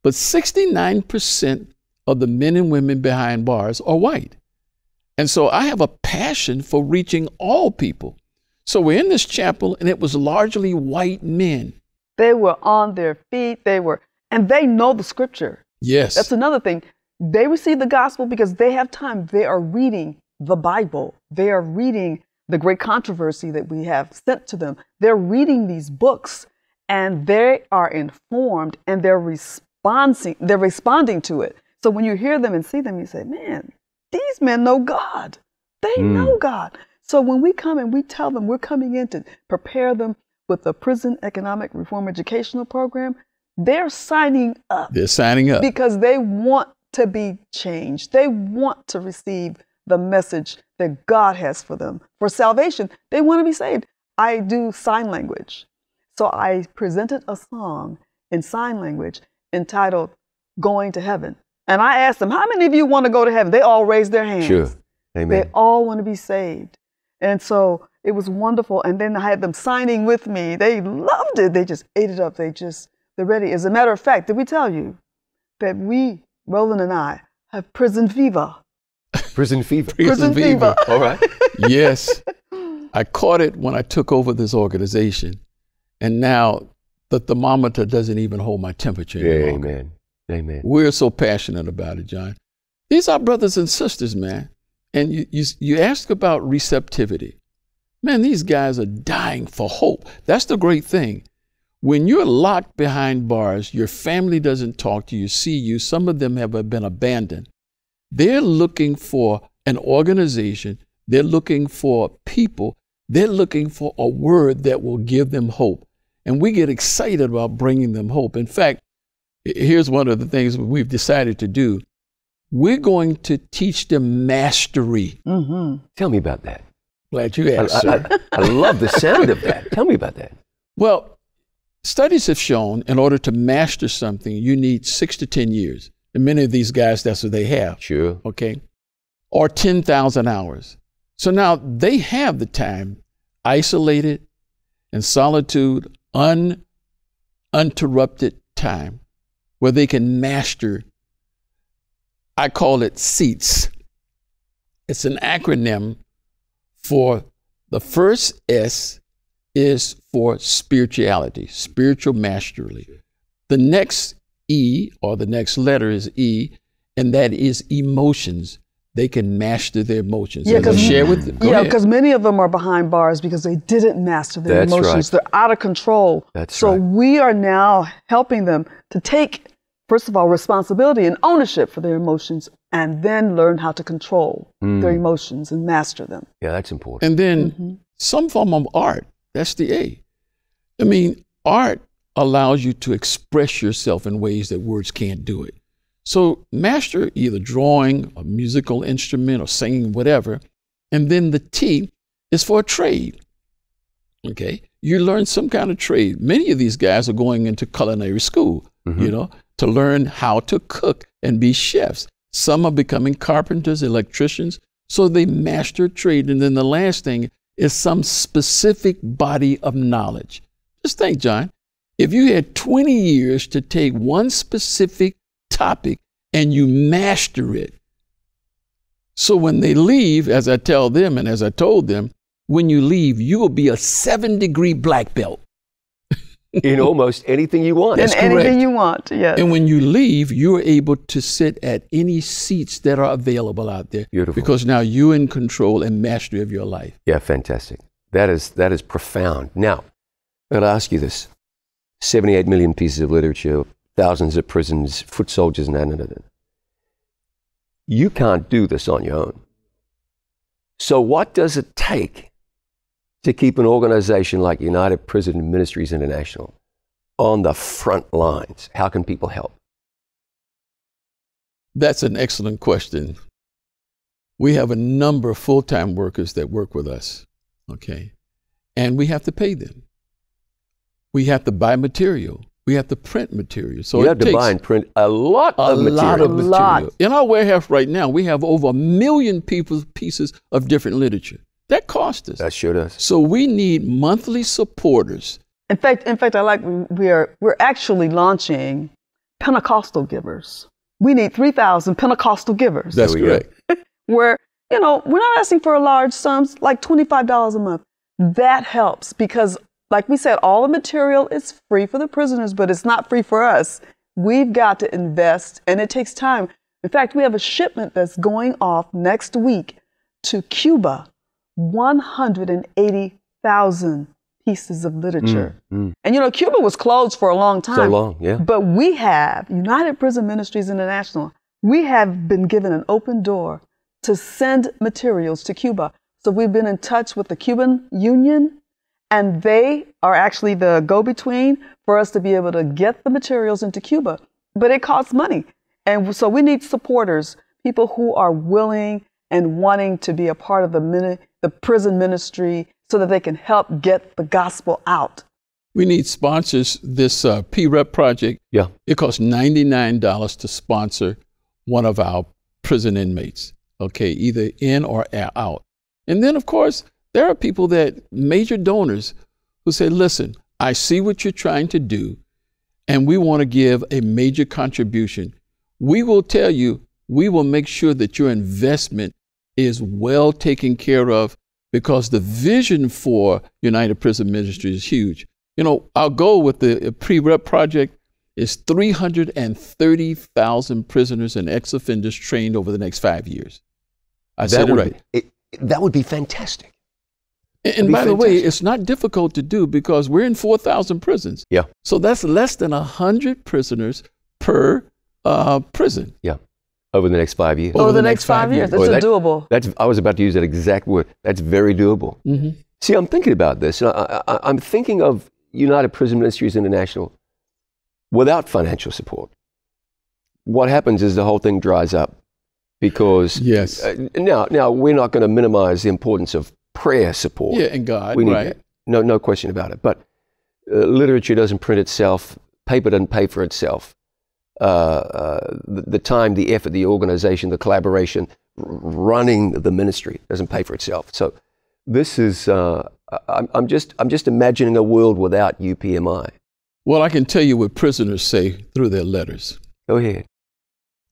But sixty-nine percent of the men and women behind bars are white. And so I have a passion for reaching all people. So we're in this chapel, and it was largely white men. They were on their feet. They were, and they know the scripture. Yes. That's another thing. They receive the gospel because they have time. They are reading the Bible. They are reading the great controversy that we have sent to them. They're reading these books, and they are informed, and they're responding, they're responding to it. So when you hear them and see them, you say, man, these men know God. They mm. know God. So when we come and we tell them we're coming in to prepare them with the Prison Economic Reform Educational Program, they're signing up. They're signing up. Because they want to be changed. They want to receive the message that God has for them. For salvation, they want to be saved. I do sign language. So I presented a song in sign language entitled Going to Heaven. And I asked them, how many of you want to go to heaven? They all raised their hands. Sure. Amen. They all want to be saved. And so it was wonderful. And then I had them signing with me. They loved it. They just ate it up. They just, they're ready. As a matter of fact, did we tell you that we, Roland and I, have prison fever? Prison fever. Prison, prison fever. fever. All right. Yes. I caught it when I took over this organization. And now the thermometer doesn't even hold my temperature anymore. Amen. Amen. We're so passionate about it, John. These are brothers and sisters, man. And you, you, you ask about receptivity. Man, these guys are dying for hope. That's the great thing. When you're locked behind bars, your family doesn't talk to you, see you. Some of them have been abandoned. They're looking for an organization. They're looking for people. They're looking for a word that will give them hope. And we get excited about bringing them hope. In fact, here's one of the things we've decided to do. We're going to teach them mastery. Mm-hmm. Tell me about that. Glad you asked, I, sir. I, I love the sound of that. Tell me about that. Well, studies have shown in order to master something, you need six to ten years. And many of these guys, that's what they have. Sure. Okay. Or ten thousand hours. So now they have the time, isolated in solitude, un, uninterrupted time, where they can master, I call it SEATS. It's an acronym for, the first S is for spirituality, spiritual mastery. The next E, or the next letter is E, and that is emotions. They can master their emotions. Yeah, because yeah, many of them are behind bars because they didn't master their That's emotions. Right. They're out of control. That's so right. We are now helping them to take, first of all, responsibility and ownership for their emotions, and then learn how to control mm. their emotions and master them. Yeah, that's important. And then mm-hmm. some form of art. That's the A. I mean, art allows you to express yourself in ways that words can't do it. So master either drawing, a musical instrument, or singing, whatever. And then the T is for a trade. Okay, you learn some kind of trade. Many of these guys are going into culinary school, mm-hmm. you know, to learn how to cook and be chefs. Some are becoming carpenters, electricians. So they master trade. And then the last thing is some specific body of knowledge. Just think, John, if you had twenty years to take one specific topic and you master it. So when they leave, as I tell them and as I told them, when you leave, you will be a seven degree black belt. In almost anything you want. In anything you want, yes. And when you leave, you're able to sit at any seats that are available out there. Beautiful. Because now you're in control and mastery of your life. Yeah, fantastic. That is, that is profound. Now, I'll ask you this. seventy-eight million pieces of literature, thousands of prisons, foot soldiers, no, no, no, no. You can't do this on your own. So what does it take to keep an organization like United Prison Ministries International on the front lines? How can people help? That's an excellent question. We have a number of full-time workers that work with us, okay? And we have to pay them. We have to buy material. We have to print material. So you have to buy and print a lot of material. A lot of material. In our warehouse right now, we have over a million people, pieces of different literature. That cost us. That sure does. So we need monthly supporters. In fact, in fact, I like we are we're actually launching Pentecostal givers. We need three thousand Pentecostal givers. That's correct. Where you know, we're not asking for large sums, like twenty-five dollars a month. That helps because, like we said, all the material is free for the prisoners, but it's not free for us. We've got to invest, and it takes time. In fact, we have a shipment that's going off next week to Cuba, one hundred eighty thousand pieces of literature. Mm, mm. And, you know, Cuba was closed for a long time. So long, yeah. But we have, United Prison Ministries International, we have been given an open door to send materials to Cuba. So we've been in touch with the Cuban Union, and they are actually the go-between for us to be able to get the materials into Cuba. But it costs money. And so we need supporters, people who are willing and wanting to be a part of the, mini the prison ministry so that they can help get the gospel out. We need sponsors. This uh, P-REP project, yeah. It costs ninety-nine dollars to sponsor one of our prison inmates, okay, either in or out. And then, of course, there are people that, major donors, who say, listen, I see what you're trying to do, and we want to give a major contribution. We will tell you, we will make sure that your investment is well taken care of, because the vision for United Prison Ministry is huge. You know, our goal with the P-REP project is three hundred thirty thousand prisoners and ex-offenders trained over the next five years. I that said it right. Be, it, that would be fantastic. And, and be by fantastic. the way, it's not difficult to do because we're in four thousand prisons. Yeah. So that's less than one hundred prisoners per uh, prison. Yeah. Over the next five years. Over, Over the, the next, next five years. years. That's that, doable. That's, I was about to use that exact word. That's very doable. Mm-hmm. See, I'm thinking about this. I, I, I'm thinking of United Prison Ministries International without financial support. What happens is the whole thing dries up because yes. uh, now, now we're not going to minimize the importance of prayer support. Yeah, and God, we need right. That. No, no question about it. But uh, literature doesn't print itself. Paper doesn't pay for itself. Uh, uh, the, the time, the effort, the organization, the collaboration, running the ministry doesn't pay for itself. So this is, uh, I'm, I'm, just, I'm just imagining a world without U P M I. Well, I can tell you what prisoners say through their letters. Go ahead.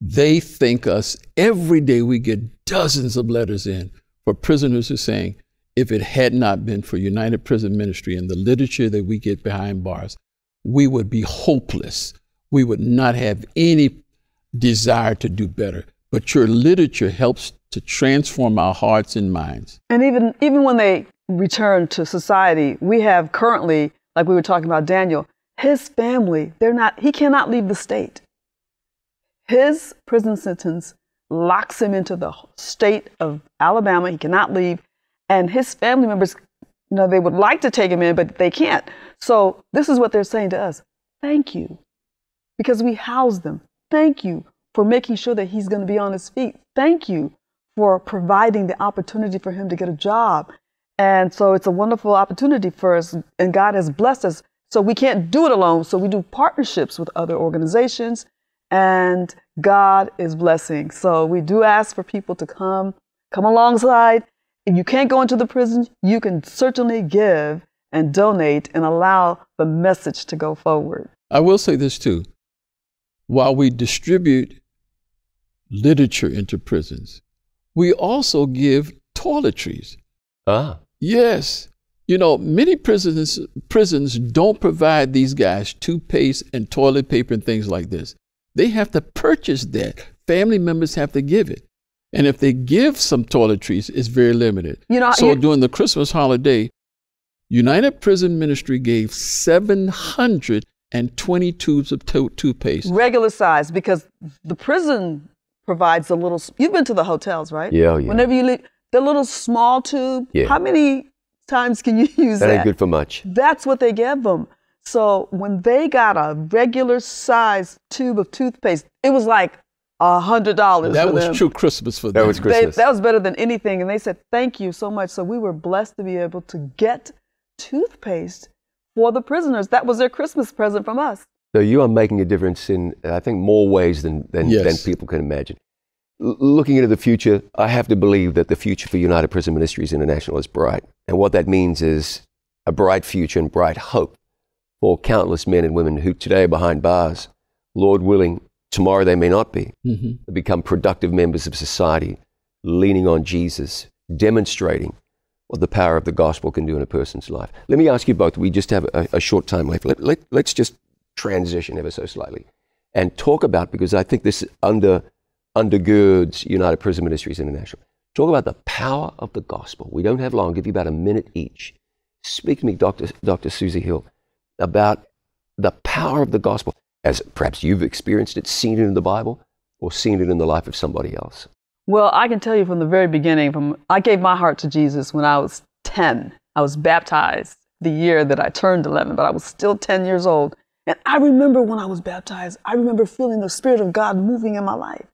They thank us. Every day we get dozens of letters in for prisoners who are saying, if it had not been for United Prison Ministry and the literature that we get behind bars, we would be hopeless. We would not have any desire to do better. But your literature helps to transform our hearts and minds. And even, even when they return to society, we have currently, like we were talking about Daniel, his family, they're not, he cannot leave the state. His prison sentence locks him into the state of Alabama. He cannot leave. And his family members, you know, they would like to take him in, but they can't. So this is what they're saying to us. Thank you. Because we house them. Thank you for making sure that he's going to be on his feet. Thank you for providing the opportunity for him to get a job. And so it's a wonderful opportunity for us, and God has blessed us. So we can't do it alone. So we do partnerships with other organizations, and God is blessing. So we do ask for people to come, come alongside. If you can't go into the prison, you can certainly give and donate and allow the message to go forward. I will say this too. While we distribute literature into prisons, we also give toiletries. Ah. Yes. You know, many prisons, prisons don't provide these guys toothpaste and toilet paper and things like this. They have to purchase that. Family members have to give it. And if they give some toiletries, it's very limited. You know, so during the Christmas holiday, United Prison Ministry gave seven hundred and twenty tubes of to toothpaste. Regular size, because the prison provides a little, you've been to the hotels, right? Yeah, yeah. Whenever you leave, the little small tube, yeah. How many times can you use that? That ain't good for much. That's what they give them. So when they got a regular size tube of toothpaste, it was like a hundred dollars. That was them. True Christmas for them. That was Christmas. They, that was better than anything. And they said, thank you so much. So we were blessed to be able to get toothpaste for the prisoners. That was their Christmas present from us. So you are making a difference in, I think, more ways than, than, yes. than people can imagine. L- looking into the future, I have to believe that the future for United Prison Ministries International is bright. And what that means is a bright future and bright hope for countless men and women who today are behind bars. Lord willing, tomorrow they may not be. Mm-hmm. They become productive members of society, leaning on Jesus, demonstrating what the power of the gospel can do in a person's life. Let me ask you both, we just have a, a short time left. Let, let, let's just transition ever so slightly and talk about, because I think this under, undergirds United Prison Ministries International. Talk about the power of the gospel. We don't have long, I'll give you about a minute each. Speak to me, Doctor Doctor Susie Hill, about the power of the gospel, as perhaps you've experienced it, seen it in the Bible, or seen it in the life of somebody else. Well, I can tell you from the very beginning, from I gave my heart to Jesus when I was ten. I was baptized the year that I turned eleven, but I was still ten years old. And I remember when I was baptized, I remember feeling the Spirit of God moving in my life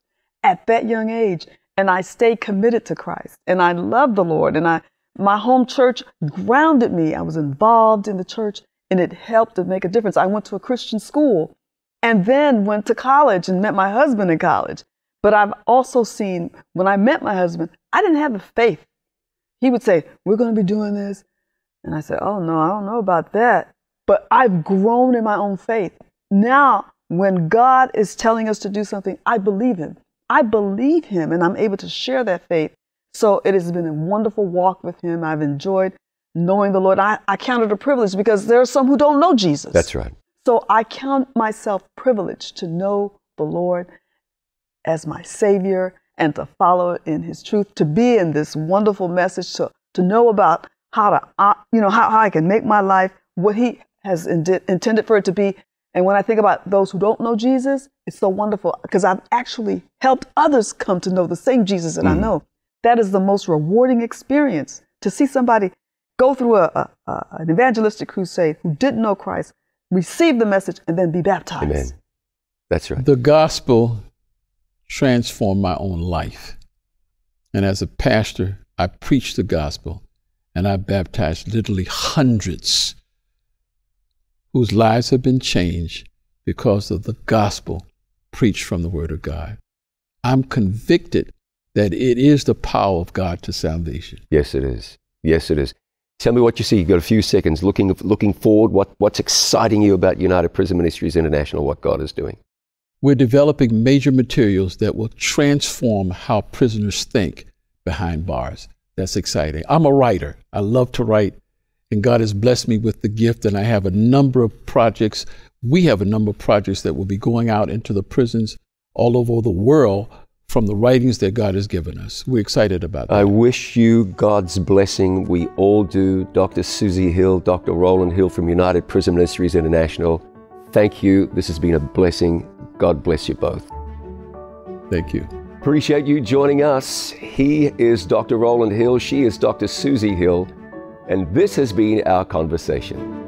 at that young age. And I stayed committed to Christ, and I loved the Lord, and I my home church grounded me. I was involved in the church, and it helped to make a difference. I went to a Christian school and then went to college and met my husband in college. But I've also seen, when I met my husband, I didn't have the faith. He would say, we're going to be doing this. And I said, oh, no, I don't know about that. But I've grown in my own faith. Now, when God is telling us to do something, I believe him. I believe him, and I'm able to share that faith. So it has been a wonderful walk with him. I've enjoyed knowing the Lord. I, I count it a privilege, because there are some who don't know Jesus. That's right. So I count myself privileged to know the Lord as my Savior, and to follow in his truth, to be in this wonderful message, to, to know about how to, uh, you know, how, how I can make my life what he has indi- intended for it to be. And when I think about those who don't know Jesus, it's so wonderful, because I've actually helped others come to know the same Jesus that mm. I know. That is the most rewarding experience, to see somebody go through a, a, a, an evangelistic crusade who didn't know Christ, receive the message, and then be baptized. Amen. That's right. The gospel transformed my own life. And as a pastor, I preached the gospel, and I baptized literally hundreds whose lives have been changed because of the gospel preached from the Word of God. I'm convicted that it is the power of God to salvation. Yes, it is. Yes, it is. Tell me what you see. You've got a few seconds. Looking, looking forward, what, what's exciting you about United Prison Ministries International, what God is doing? We're developing major materials that will transform how prisoners think behind bars. That's exciting. I'm a writer. I love to write, and God has blessed me with the gift, and I have a number of projects. We have a number of projects that will be going out into the prisons all over the world from the writings that God has given us. We're excited about that. I wish you God's blessing. We all do. Doctor Susie Hill, Doctor Roland Hill from United Prison Ministries International, thank you. This has been a blessing. God bless you both. Thank you. Appreciate you joining us. He is Doctor Roland Hill. She is Doctor Susie Hill. And this has been our conversation.